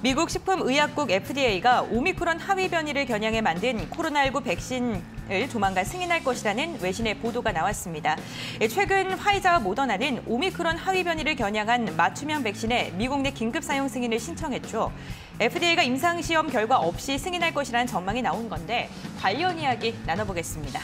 미국 식품의약국 FDA가 오미크론 하위 변이를 겨냥해 만든 코로나19 백신을 조만간 승인할 것이라는 외신의 보도가 나왔습니다. 최근 화이자와 모더나는 오미크론 하위 변이를 겨냥한 맞춤형 백신에 미국 내 긴급 사용 승인을 신청했죠. FDA가 임상시험 결과 없이 승인할 것이라는 전망이 나온 건데 관련 이야기 나눠보겠습니다.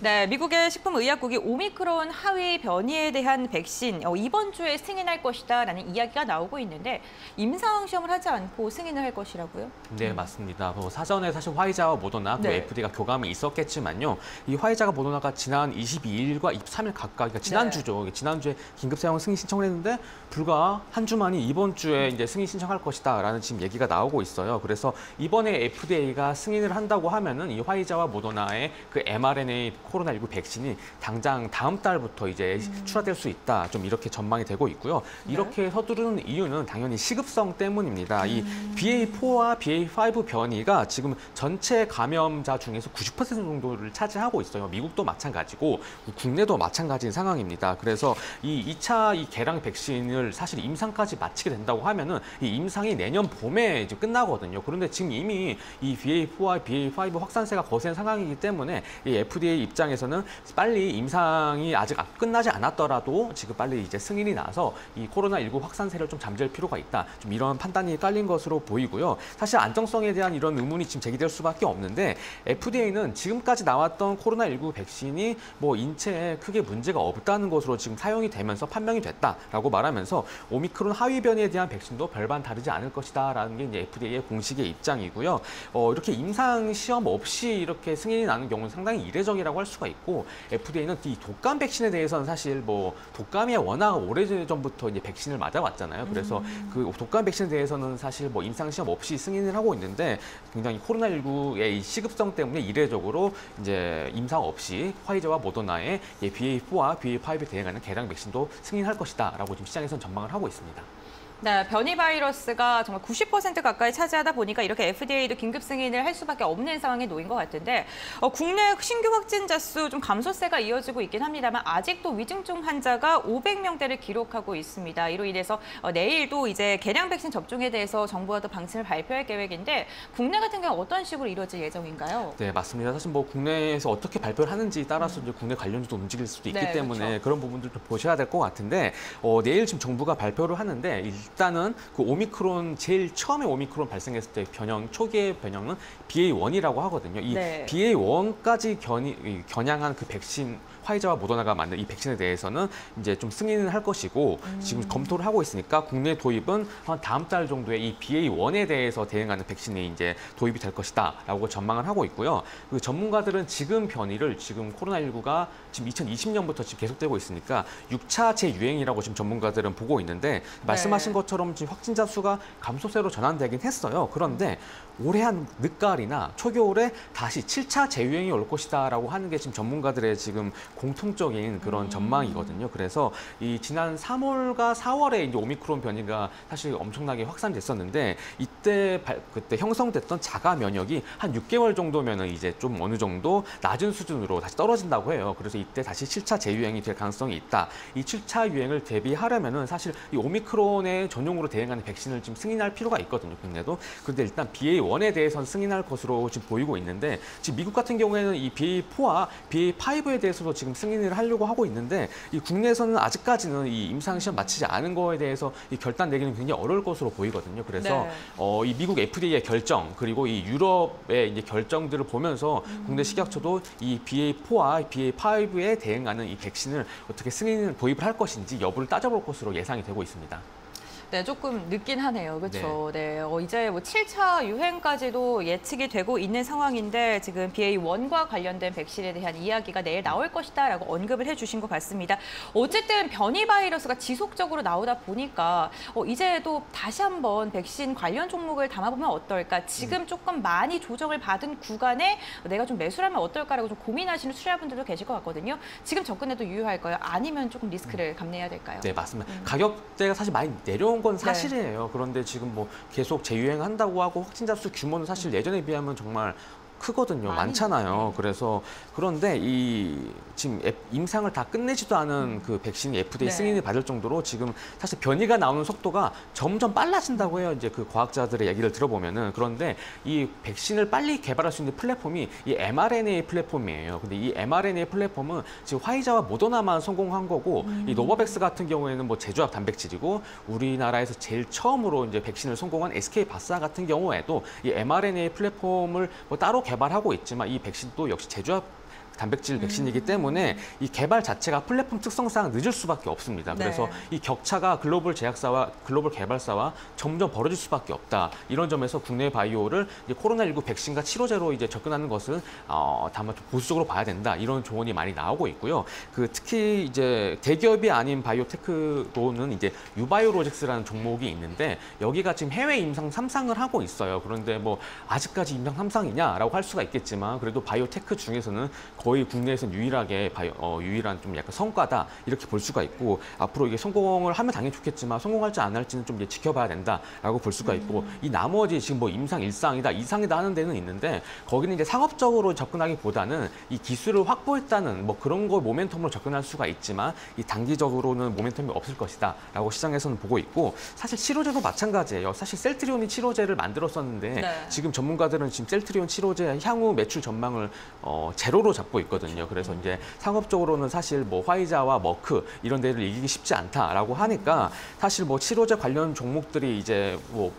네, 미국의 식품의약국이 오미크론 하위 변이에 대한 백신 이번 주에 승인할 것이다라는 이야기가 나오고 있는데 임상시험을 하지 않고 승인을 할 것이라고요? 네, 맞습니다. 사전에 사실 화이자와 모더나 네. FDA가 교감이 있었겠지만요. 이 화이자가 모더나가 지난 22일과 23일 각각, 그러니까 지난주죠. 네. 지난주에 긴급 사용 승인 신청을 했는데 불과 한 주 만이 이번 주에 이제 승인 신청할 것이다라는 지금 얘기가 나오고 있어요. 그래서 이번에 FDA가 승인을 한다고 하면은 이 화이자와 모더나의 그 mRNA 코로나19 백신이 당장 다음 달부터 이제 출하될 수 있다. 좀 이렇게 전망이 되고 있고요. 이렇게 서두르는 이유는 당연히 시급성 때문입니다. 이 BA4와 BA5 변이가 지금 전체 감염자 중에서 90% 정도를 차지하고 있어요. 미국도 마찬가지고 국내도 마찬가지인 상황입니다. 그래서 이 2차 이 개량 백신을 사실 임상까지 마치게 된다고 하면은 이 임상이 내년 봄에 이제 끝나거든요. 그런데 지금 이미 이 BA4와 BA5 확산세가 거센 상황이기 때문에 이 FDA 입장에서는 빨리 임상이 아직 끝나지 않았더라도 지금 빨리 이제 승인이 나서 이 코로나19 확산세를 좀 잠재울 필요가 있다. 좀 이런 판단이 깔린 것으로 보이고요. 사실 안정성에 대한 이런 의문이 지금 제기될 수밖에 없는데 FDA는 지금까지 나왔던 코로나19 백신이 뭐 인체에 크게 문제가 없다는 것으로 지금 사용이 되면서 판명이 됐다라고 말하면서 오미크론 하위 변이에 대한 백신도 별반 다르지 않을 것이다라는 게 이제 FDA의 공식의 입장이고요. 이렇게 임상 시험 없이 이렇게 승인이 나는 경우는 상당히 이례적이라고 할 수가 있고 FDA는 이 독감 백신에 대해서는 사실 뭐 독감이 워낙 오래전부터 이제 백신을 맞아왔잖아요. 그래서 그 독감 백신에 대해서는 사실 뭐 임상시험 없이 승인을 하고 있는데 굉장히 코로나19의 시급성 때문에 이례적으로 이제 임상 없이 화이자와 모더나의 BA4와 BA5에 대응하는 개량 백신도 승인할 것이다라고 지금 시장에서는 전망을 하고 있습니다. 네, 변이 바이러스가 정말 90% 가까이 차지하다 보니까 이렇게 FDA도 긴급 승인을 할 수밖에 없는 상황에 놓인 것 같은데 국내 신규 확진자 수 좀 감소세가 이어지고 있긴 합니다만 아직도 위중증 환자가 500명대를 기록하고 있습니다. 이로 인해서 내일도 이제 개량 백신 접종에 대해서 정부가 또 방침을 발표할 계획인데 국내 같은 경우 어떤 식으로 이루어질 예정인가요? 네, 맞습니다. 사실 뭐 국내에서 어떻게 발표를 하는지 따라서 이제 국내 관련주도 움직일 수도 있기 네, 때문에 그렇죠. 그런 부분들도 보셔야 될 것 같은데 내일 지금 정부가 발표를 하는데. 일단은 그 오미크론 제일 처음에 오미크론 발생했을 때 변형 초기의 변형은 BA1이라고 하거든요. 이 네. BA1까지 겨냥한 그 백신 화이자와 모더나가 만든 이 백신에 대해서는 이제 좀 승인을 할 것이고 지금 검토를 하고 있으니까 국내 도입은 한 다음 달 정도에 이 BA1에 대해서 대응하는 백신이 이제 도입이 될 것이다라고 전망을 하고 있고요. 그 전문가들은 지금 변이를 지금 코로나19가 지금 2020년부터 지금 계속되고 있으니까 6차 재유행이라고 지금 전문가들은 보고 있는데 말씀하신 것처럼 지금 확진자 수가 감소세로 전환되긴 했어요. 그런데 올해 한 늦가을이나 초겨울에 다시 7차 재유행이 올 것이다라고 하는 게 지금 전문가들의 지금 공통적인 그런 전망이거든요. 그래서 이 지난 3월과 4월에 이제 오미크론 변이가 사실 엄청나게 확산됐었는데 이때 그때 형성됐던 자가 면역이 한 6개월 정도면은 이제 좀 어느 정도 낮은 수준으로 다시 떨어진다고 해요. 그래서 이때 다시 7차 재유행이 될 가능성이 있다. 이 7차 유행을 대비하려면은 사실 이 오미크론의 전용으로 대응하는 백신을 지금 승인할 필요가 있거든요. 국내도. 그런데 일단 BA1에 대해서는 승인할 것으로 지금 보이고 있는데 지금 미국 같은 경우에는 이 BA4와 BA5에 대해서도 지금 승인을 하려고 하고 있는데 이 국내에서는 아직까지는 이 임상시험 마치지 않은 거에 대해서 이 결단 내기는 굉장히 어려울 것으로 보이거든요. 그래서 네. 이 미국 FDA의 결정 그리고 이 유럽의 이제 결정들을 보면서 국내 식약처도 이 BA4와 BA5에 대응하는 이 백신을 어떻게 승인을 도입을 할 것인지 여부를 따져볼 것으로 예상이 되고 있습니다. 네, 조금 늦긴 하네요. 그렇죠. 네. 네. 이제 뭐 7차 유행까지도 예측이 되고 있는 상황인데 지금 BA1과 관련된 백신에 대한 이야기가 내일 나올 것이다라고 언급을 해주신 것 같습니다. 어쨌든 변이 바이러스가 지속적으로 나오다 보니까 이제도 다시 한번 백신 관련 종목을 담아보면 어떨까? 지금 조금 많이 조정을 받은 구간에 내가 좀 매수를 하면 어떨까라고 좀 고민하시는 투자분들도 계실 것 같거든요. 지금 접근해도 유효할까요? 아니면 조금 리스크를 감내해야 될까요? 네, 맞습니다. 가격대가 사실 많이 내려온 건 사실이에요. 네. 그런데 지금 뭐 계속 재유행한다고 하고 확진자 수 규모는 사실 예전에 비하면 정말 크거든요. 많잖아요. 네. 그래서 그런데 이 지금 임상을 다 끝내지도 않은 그 백신이 FDA 승인을 받을 정도로 지금 사실 변이가 나오는 속도가 점점 빨라진다고 해요. 이제 그 과학자들의 얘기를 들어보면은. 그런데 이 백신을 빨리 개발할 수 있는 플랫폼이 이 mRNA 플랫폼이에요. 근데 이 mRNA 플랫폼은 지금 화이자와 모더나만 성공한 거고 이 노바백스 같은 경우에는 뭐 제조약 단백질이고 우리나라에서 제일 처음으로 이제 백신을 성공한 SK 바사 같은 경우에도 이 mRNA 플랫폼을 뭐 따로 개발하고 있지만 이 백신도 역시 제조약 단백질 백신이기 때문에 이 개발 자체가 플랫폼 특성상 늦을 수밖에 없습니다. 네. 그래서 이 격차가 글로벌 제약사와 글로벌 개발사와 점점 벌어질 수밖에 없다. 이런 점에서 국내 바이오를 이제 코로나19 백신과 치료제로 이제 접근하는 것은 다만 좀 보수적으로 봐야 된다. 이런 조언이 많이 나오고 있고요. 그 특히 이제 대기업이 아닌 바이오테크로는 이제 유바이오로직스라는 종목이 있는데 여기가 지금 해외 임상 3상을 하고 있어요. 그런데 뭐 아직까지 임상 3상이냐라고 할 수가 있겠지만 그래도 바이오테크 중에서는 거의 국내에서는 유일하게 유일한 좀 약간 성과다 이렇게 볼 수가 있고 앞으로 이게 성공을 하면 당연히 좋겠지만 성공할지 안 할지는 좀 이제 지켜봐야 된다라고 볼 수가 있고 이 나머지 지금 뭐 임상 1상이다 2상이다 하는 데는 있는데 거기는 이제 상업적으로 접근하기보다는 이 기술을 확보했다는 뭐 그런 거 모멘텀으로 접근할 수가 있지만 이 단기적으로는 모멘텀이 없을 것이다라고 시장에서는 보고 있고 사실 치료제도 마찬가지예요. 사실 셀트리온이 치료제를 만들었었는데 지금 전문가들은 지금 셀트리온 치료제 향후 매출 전망을 제로로 잡고 있거든요. 그래서 이제 상업적으로는 사실 뭐 화이자와 머크 이런 데를 이기기 쉽지 않다라고 하니까 사실 뭐 치료제 관련 종목들이 이제 뭐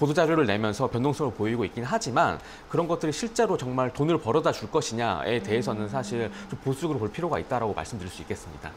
보도자료를 내면서 변동성을 보이고 있긴 하지만 그런 것들이 실제로 정말 돈을 벌어다 줄 것이냐에 대해서는 사실 좀 보수적으로 볼 필요가 있다라고 말씀드릴 수 있겠습니다.